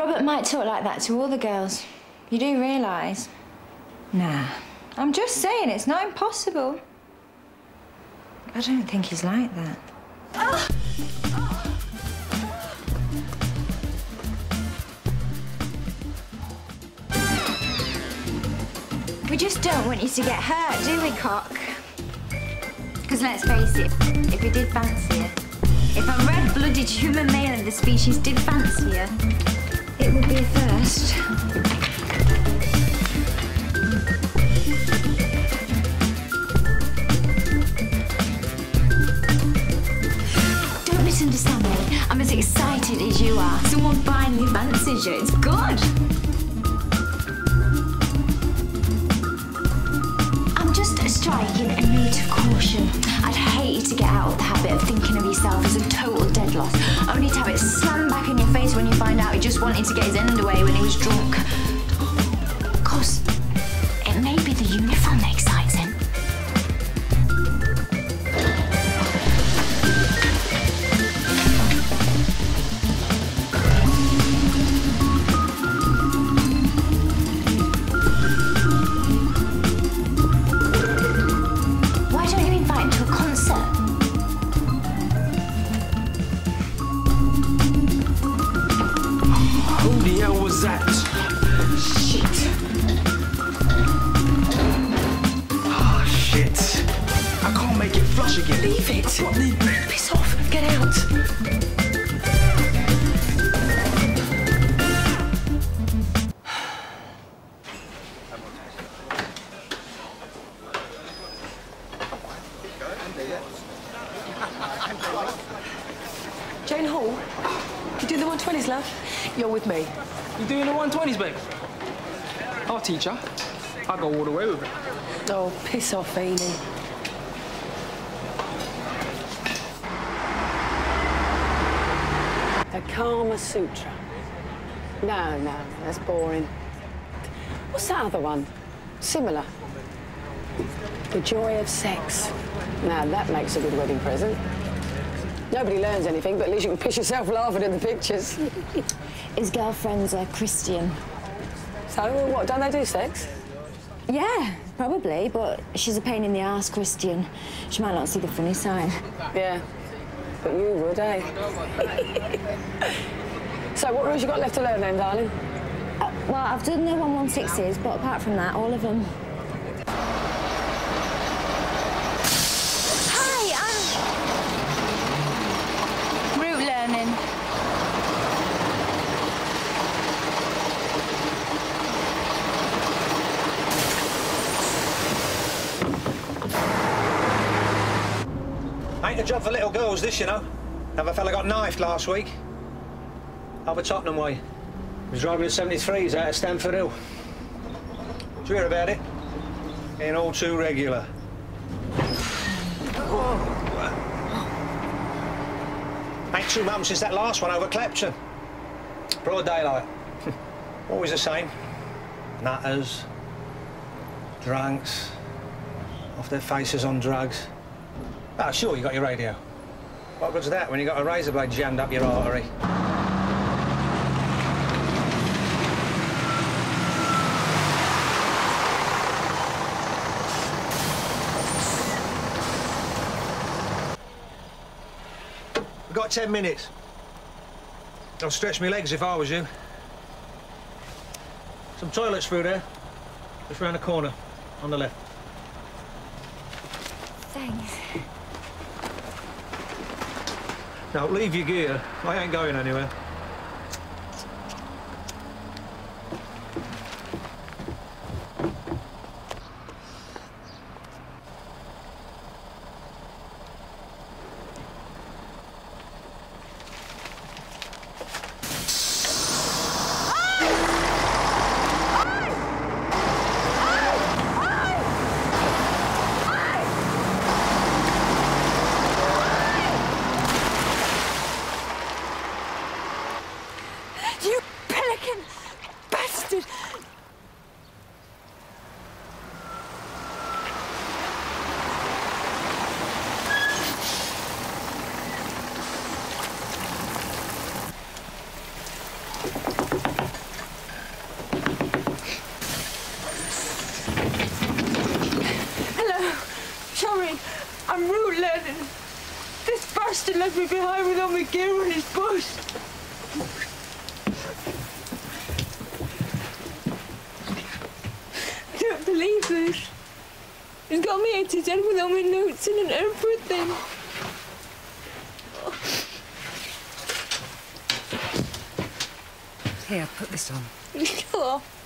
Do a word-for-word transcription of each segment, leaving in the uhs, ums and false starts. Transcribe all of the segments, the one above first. Robert might talk like that to all the girls. You do realise? Nah. I'm just saying, it's not impossible. I don't think he's like that. Ah! Ah! We just don't want you to get hurt, do we, Cock? Because let's face it, if we did fancy her, if a red-blooded human male of the species did fancy her, it would be a first. Don't misunderstand me. I'm as excited as you are. Someone finally fancies you. It's good. Striking a note of caution. I'd hate you to get out of the habit of thinking of yourself as a total dead loss, only to have it slammed back in your face when you find out he just wanted to get his end away when he was drunk. Of course, it may be the uniform that excites him. Jane Hall, you doing the one twenties, love? You're with me. You doing the one twenties, babe? I'll teach her. I'll go all the way with her. Oh, piss off, Amy. The Karma Sutra. No, no, that's boring. What's that other one? Similar. The Joy of Sex. Now, that makes a good wedding present. Nobody learns anything, but at least you can piss yourself laughing at the pictures. His girlfriends are Christian. So, well, what, don't they do sex? Yeah, probably, but she's a pain in the arse Christian. She might not see the funny side. Yeah, but you would, eh? So, what rules you got left to learn then, darling? Uh, well, I've done the one one sixes, but apart from that, all of them. Ain't a job for little girls, this, you know. Another fella got knifed last week. Over Tottenham way. He was driving a seventy-threes out of Stamford Hill. Did you hear about it? Ain't all too regular. Ain't two months since that last one over Clepton. Broad daylight. Always the same. Nutters. Drunks. Off their faces on drugs. Oh, sure, you got your radio. What good's that when you got a razor blade jammed up your artery? We've got ten minutes. I'll stretch my legs if I was you. Some toilets through there. Just round the corner, on the left. Thanks. Now, leave your gear. I ain't going anywhere. Mister left me behind with all my gear and his boots. I don't believe this. He's got me at his head with all my notes in and everything. Here, put this on. Go off.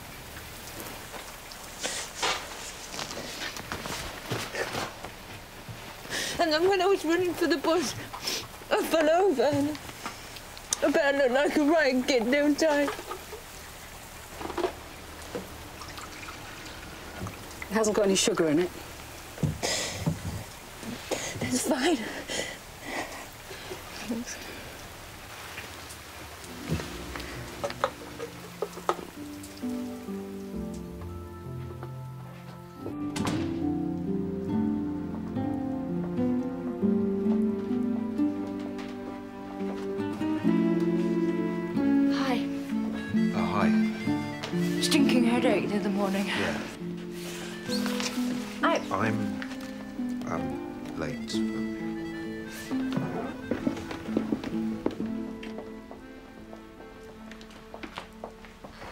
And then when I was running for the bus, I fell over and I bet I looked like a right git, don't I? It hasn't got any sugar in it. It's fine. Thanks. Yeah. I... I'm, um, late.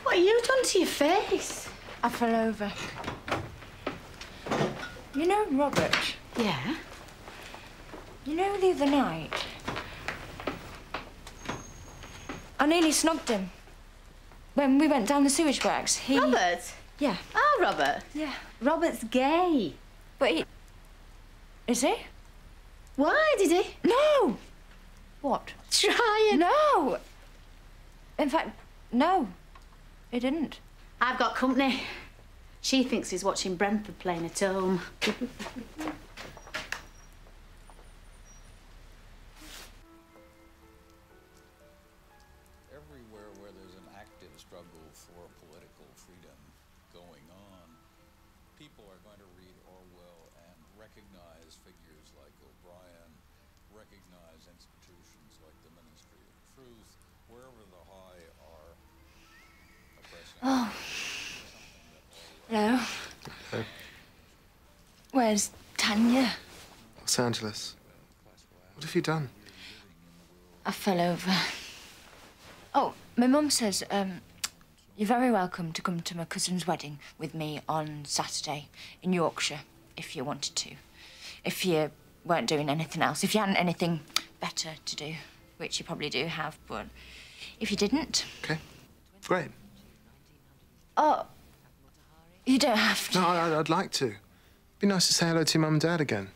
What have you done to your face? I fell over. You know Robert? Yeah? You know the other night? I nearly snogged him. When we went down the sewage works, he... Robert? Yeah. Ah, oh, Robert. Yeah. Robert's gay. But he... Is he? Why did he? No! What? Try it. No! In fact, no. He didn't. I've got company. She thinks he's watching Brentford playing at home. Where's Tanya? Los Angeles. What have you done? I fell over. Oh, my mum says, um, you're very welcome to come to my cousin's wedding with me on Saturday in Yorkshire, if you wanted to. If you weren't doing anything else, if you hadn't anything better to do, which you probably do have, but if you didn't... OK, great. Oh, you don't have to. No, I, I'd like to. It'd be nice to say hello to your mum and dad again.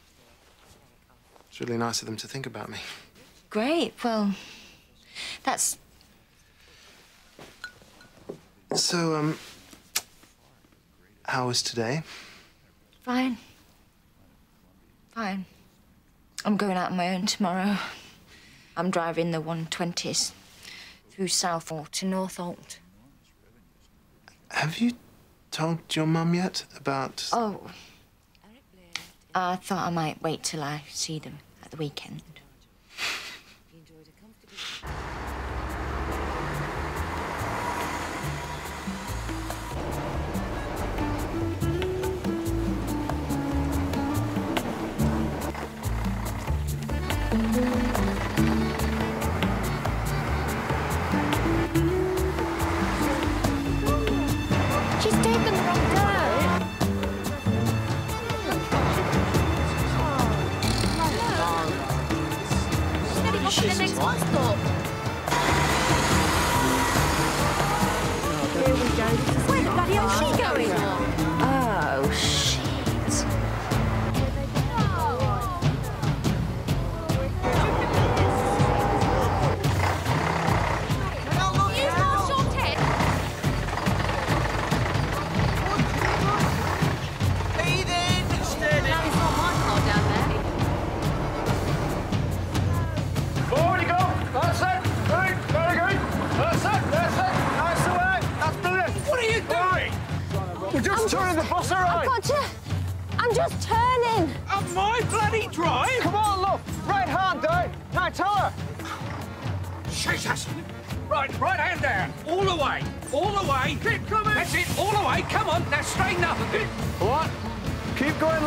It's really nice of them to think about me. Great. Well, that's... So, um, how was today? Fine. Fine. I'm going out on my own tomorrow. I'm driving the one twenties through Southall to Northolt. Have you told your mum yet about... Oh. I thought I might wait till I see them at the weekend.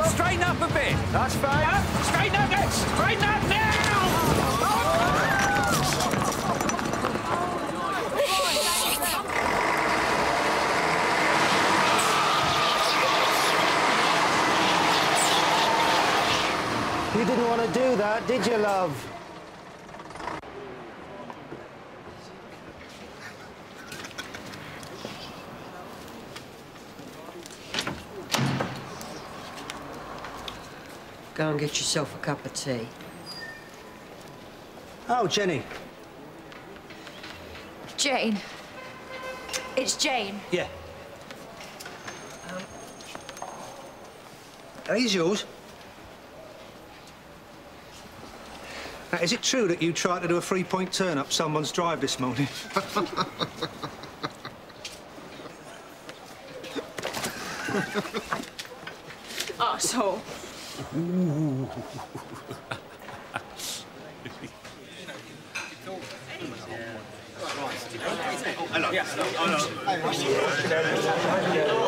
Straighten up a bit. That's fine. Straighten up next. Straighten up now. did you love? Go and get yourself a cup of tea. Oh, Jenny. Jane. It's Jane. Yeah. Um. Are these yours? Now, is it true that you tried to do a three-point turn up someone's drive this morning? Arsehole. Ooh. Hello. Yes. Hello. Hello.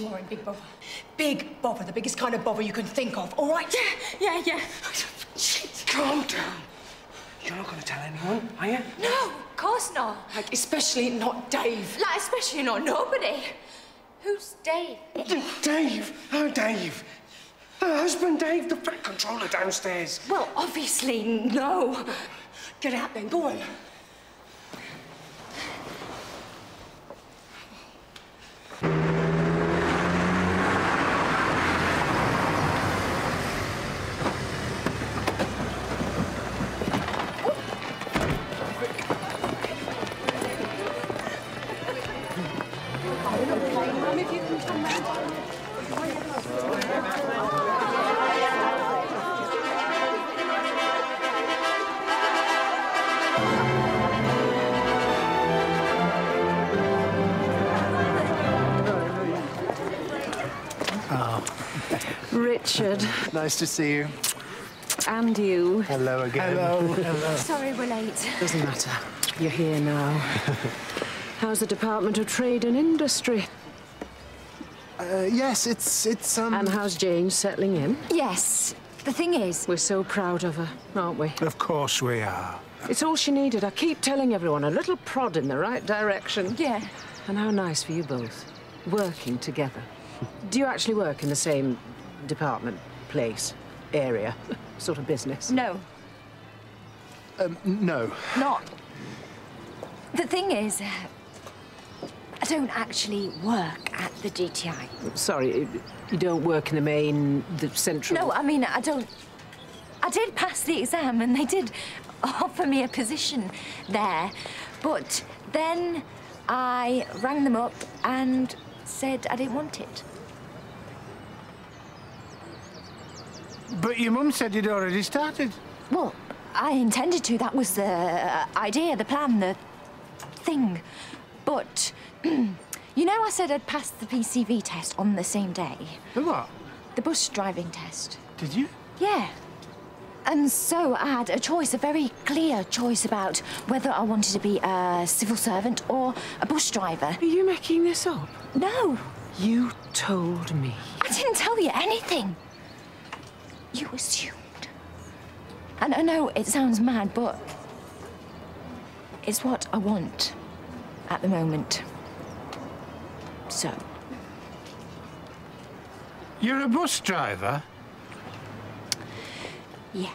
You are in big bother. Big bother, the biggest kind of bother you can think of, all right? Yeah, yeah, yeah. Shit. Calm down. You're not going to tell anyone, are you? No, of course not. Like, especially not Dave. Like, especially not nobody. Who's Dave? Dave. Oh, Dave. Her husband, Dave, the fat controller downstairs. Well, obviously, no. Get out then, go on. Richard. Nice to see you. And you. Hello again. Hello. Hello. Sorry we're late. Doesn't matter. You're here now. How's the Department of Trade and Industry? Uh, yes, it's... it's, um... And how's Jane settling in? Yes. The thing is... We're so proud of her, aren't we? Of course we are. It's all she needed. I keep telling everyone, a little prod in the right direction. Yeah. And how nice for you both, working together. Do you actually work in the same... department, place, area, sort of business? No. Um, no. Not. The thing is, uh, I don't actually work at the G T I. Sorry, you don't work in the main, the central... No, I mean, I don't... I did pass the exam and they did offer me a position there, but then I rang them up and said I didn't want it. But your mum said you'd already started. Well, I intended to. That was the idea, the plan, the thing. But, you know, I said I'd passed the P C V test on the same day. The what? The bus driving test. Did you? Yeah. And so I had a choice, a very clear choice about whether I wanted to be a civil servant or a bus driver. Are you making this up? No. You told me. I didn't tell you anything. You assumed. And I know it sounds mad, but it's what I want at the moment. So. You're a bus driver? Yeah.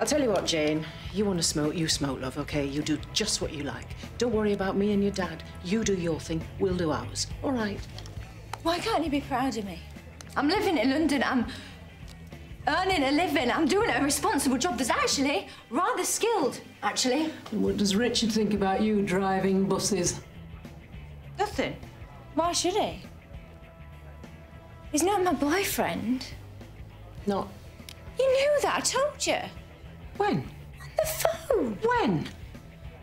I'll tell you what, Jane. You want to smoke, you smoke, love, OK? You do just what you like. Don't worry about me and your dad. You do your thing, we'll do ours. All right? Why can't you be proud of me? I'm living in London, I'm earning a living, I'm doing a responsible job that's actually rather skilled, actually. And what does Richard think about you driving buses? Nothing. Why should he? He's not my boyfriend. Not? You knew that, I told you. When? On the phone. When?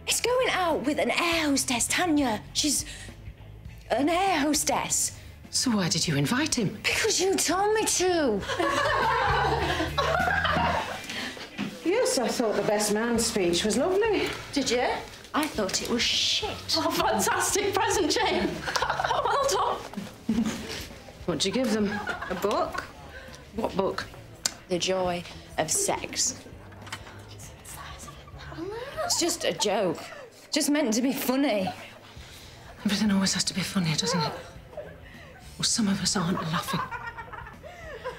He's going out with an air hostess, Tanya. She's an air hostess. So why did you invite him? Because you told me to. Yes, I thought the best man speech was lovely. Did you? I thought it was shit. Oh, fantastic present, Jane. Well done. What'd you give them? A book? What book? The Joy of Sex. It's just a joke. Just meant to be funny. Everything always has to be funny, doesn't it? Well, some of us aren't laughing.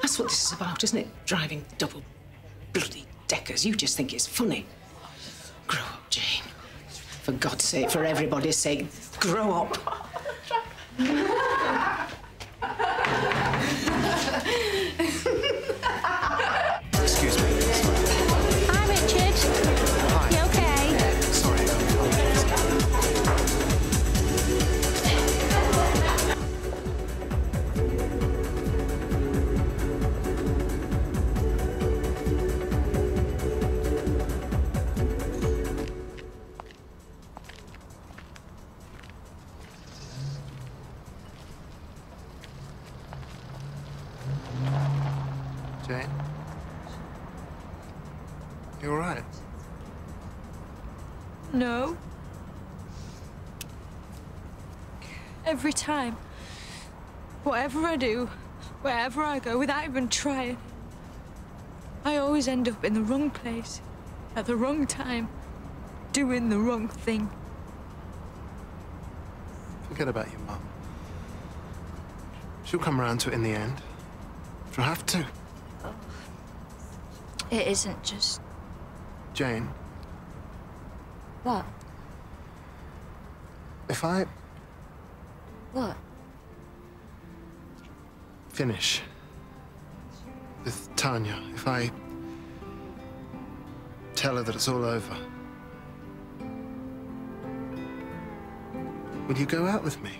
That's what this is about, isn't it? Driving double bloody deckers. You just think it's funny. Grow up, Jane. For God's sake, for everybody's sake, grow up. Excuse me. Hi, Richard. Hi. You okay? Sorry. Jane? You all right? No. Every time, whatever I do, wherever I go, without even trying, I always end up in the wrong place, at the wrong time, doing the wrong thing. Forget about your mum. She'll come around to it in the end. She'll have to. It isn't just... Jane. What? If I... What? Finish with Tanya, if I tell her that it's all over, will you go out with me?